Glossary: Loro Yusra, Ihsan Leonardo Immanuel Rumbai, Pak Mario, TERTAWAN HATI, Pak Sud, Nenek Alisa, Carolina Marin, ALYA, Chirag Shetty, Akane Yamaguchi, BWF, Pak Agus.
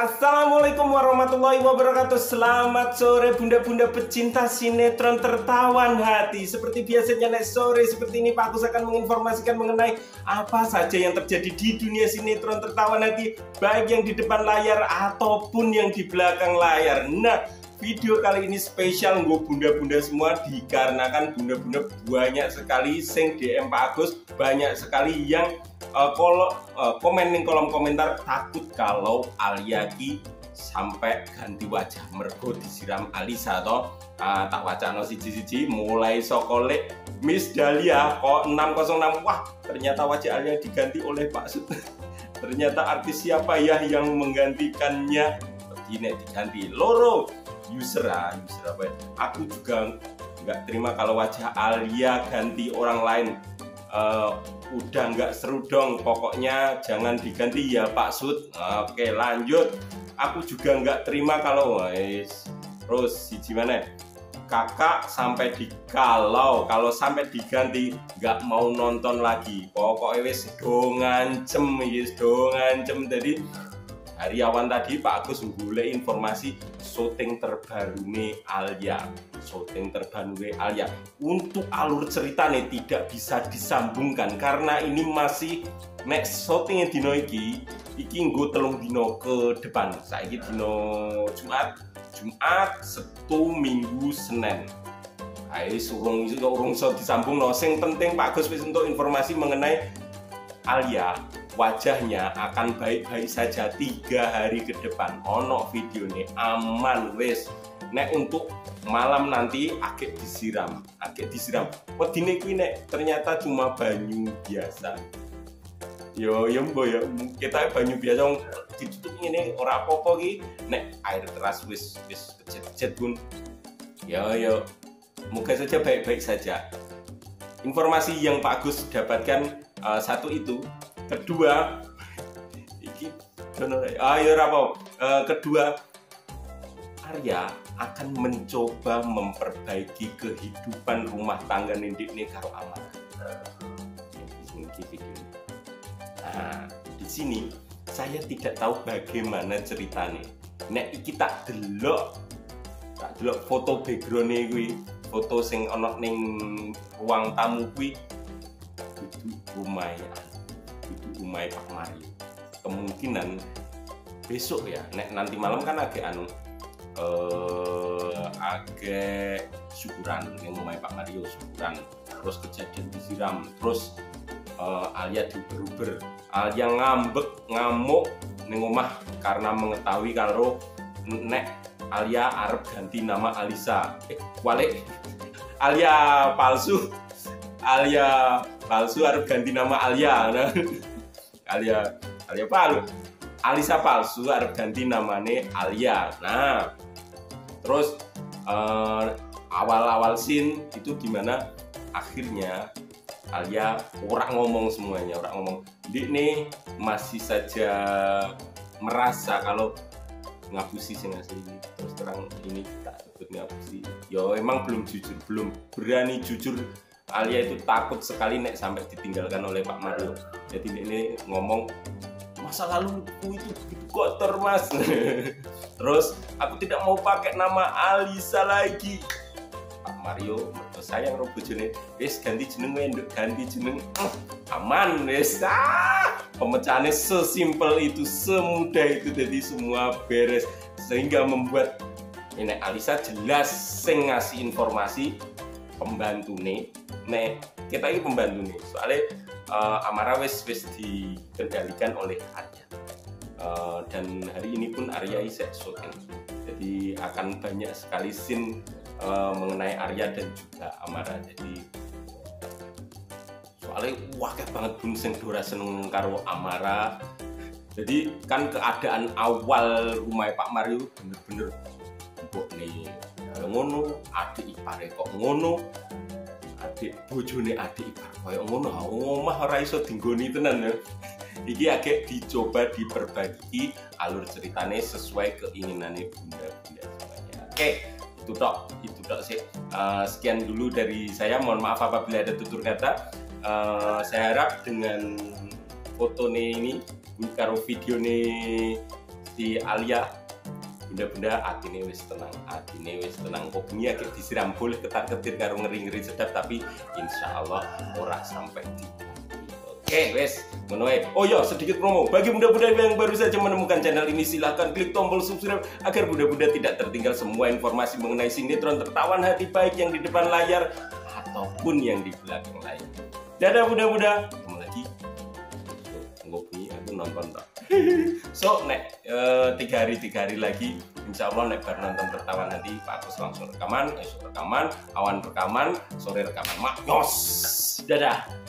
Assalamualaikum warahmatullahi wabarakatuh. Selamat sore bunda-bunda pecinta sinetron Tertawan Hati. Seperti biasanya Nek sore seperti ini Pak Agus akan menginformasikan mengenai apa saja yang terjadi di dunia sinetron Tertawan Hati, baik yang di depan layar ataupun yang di belakang layar. Nah, video kali ini spesial buat bunda-bunda semua, dikarenakan bunda-bunda banyak sekali sing DM Pak Agus, banyak sekali yang komen di kolom komentar takut kalau Alya ki sampai ganti wajah mergo disiram Alisa toh. Tak wacana siji-siji mulai sokolek Miss Dahlia kok 606. Wah, ternyata wajah Alya diganti oleh Pak Sud. Ternyata artis siapa ya yang menggantikannya? Nek diganti Loro Yusra baik. Aku juga nggak terima kalau wajah Alya ganti orang lain. Udah nggak seru dong, pokoknya jangan diganti ya Pak Sud. Oke, lanjut. Aku juga nggak terima kalau terus si gimana kakak sampai kalau sampai diganti nggak mau nonton lagi. Pokoknya wis do ngancem, jadi hari awan tadi Pak Agus boleh informasi syuting terbaru nih Alya. Untuk alur cerita nih tidak bisa disambungkan karena ini masih next syutingnya dino iki nggo telung dino ke depan. Saiki dino Jumat, Sabtu, Minggu, Senin. Ayo urung iso disambung loh. Sing penting Pak Agus wis untuk informasi mengenai Alya, wajahnya akan baik-baik saja 3 hari ke depan. Ono video nih aman wes. Nek untuk malam nanti agak disiram. Wedine kuwi nek ternyata cuma banyu biasa. Yo mbo ya kita banyu biasa wong dicucuk ngene ora apa-apa iki. Nek air keras wis kejet-kejet pun. Yo moga saja baik-baik saja. Informasi yang Pak Agus dapatkan satu itu, kedua kedua Alya akan mencoba memperbaiki kehidupan rumah tangga nindikne karo amanah. Nah, di sini saya tidak tahu bagaimana ceritanya. Nek iki tak delok foto backgroundnya kuwi, foto sing ana ning ruang tamu kuwi. Itu umai Pak Mario. Kemungkinan besok ya, nek nanti malam kan agak syukuran yang umai Pak Mario syukuran. Terus kejadian disiram, terus Alya diuber-uber. Alya ngamuk ning omah karena mengetahui kalau nek Alya arep ganti nama Alisa. Alya palsu. Harus ganti nama Alya. Nah, Alya palsu. Alisa palsu harus ganti namanya Alya. Nah, terus awal-awal scene itu gimana? Akhirnya Alya orang ngomong semuanya, Dik nih masih saja merasa kalau ngapusi sih ngasih. Terus terang ini kita sebut ngapusi. Yo emang belum jujur, belum berani jujur. Alya itu takut sekali nek sampai ditinggalkan oleh Pak Mario. Jadi ini ngomong masa lalu itu kotor mas. Terus aku tidak mau pakai nama Alisa lagi. Pak Mario mergo sayang ro bojone, wis ganti jeneng nduk, aman wis. Pemecahannya sesimpel itu, semudah itu, jadi semua beres sehingga membuat Nenek Alisa jelas sing ngasih informasi pembantu nih kita ini pembantu nih soalnya amarah wes dikendalikan oleh Alya. Dan hari ini pun Alya isek syuting, jadi akan banyak sekali scene mengenai Alya dan juga amarah. Jadi soalnya wakil banget pun sing dora seneng karo amarah. Jadi kan keadaan awal rumah Pak Mario bener-bener empuk nih ngono, adik ipare kok ngono, adik bojone adik ipar koyo ngono, omah ora iso dinggoni tenan ya. Iki agak dicoba diperbaiki alur ceritanya sesuai keinginannya bunda-bunda semuanya. Oke, itu tok sih. Sekian dulu dari saya. Mohon maaf apabila ada tutur kata. Saya harap dengan foto ini karo video Gusti Alya, bunda-bunda atine wis tenang kok bengi akeh disiram boleh ketar-ketir karo ngeri-ngeri sedap tapi insyaallah ora sampai di. Oke, wes ngono ae. Oh ya, sedikit promo. Bagi bunda-bunda yang baru saja menemukan channel ini, silahkan klik tombol subscribe agar bunda-bunda tidak tertinggal semua informasi mengenai sinetron Tertawan Hati, baik yang di depan layar ataupun yang di belakang layar. Dadah bunda-bunda, ketemu lagi. Ngopi aku nonton tak. So, nek 3 hari lagi insyaallah nek bar nonton Tertawan Hati, Pak Agus langsung rekaman, esok rekaman, awan rekaman, sore rekaman. Maknyos. Dadah.